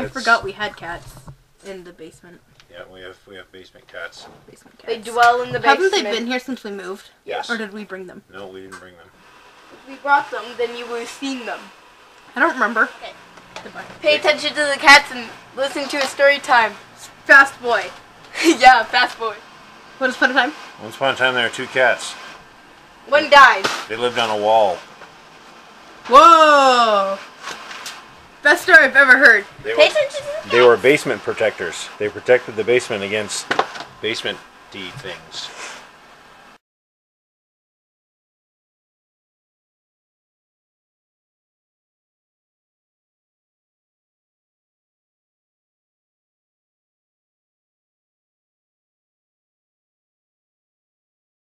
I forgot we had cats in the basement. Yeah, we have basement cats. Basement cats. They dwell in the basement. Haven't they been here since we moved? Yes. Or did we bring them? No, we didn't bring them. If we brought them, then you would have seen them. I don't remember. Okay. Goodbye. Pay attention to the cats and listen to a story time. Fast boy. Yeah, fast boy. Once upon a time? Once upon a time there were two cats. One died. They lived on a wall. Whoa! Best story I've ever heard. They were basement protectors. They protected the basement against basement-y things.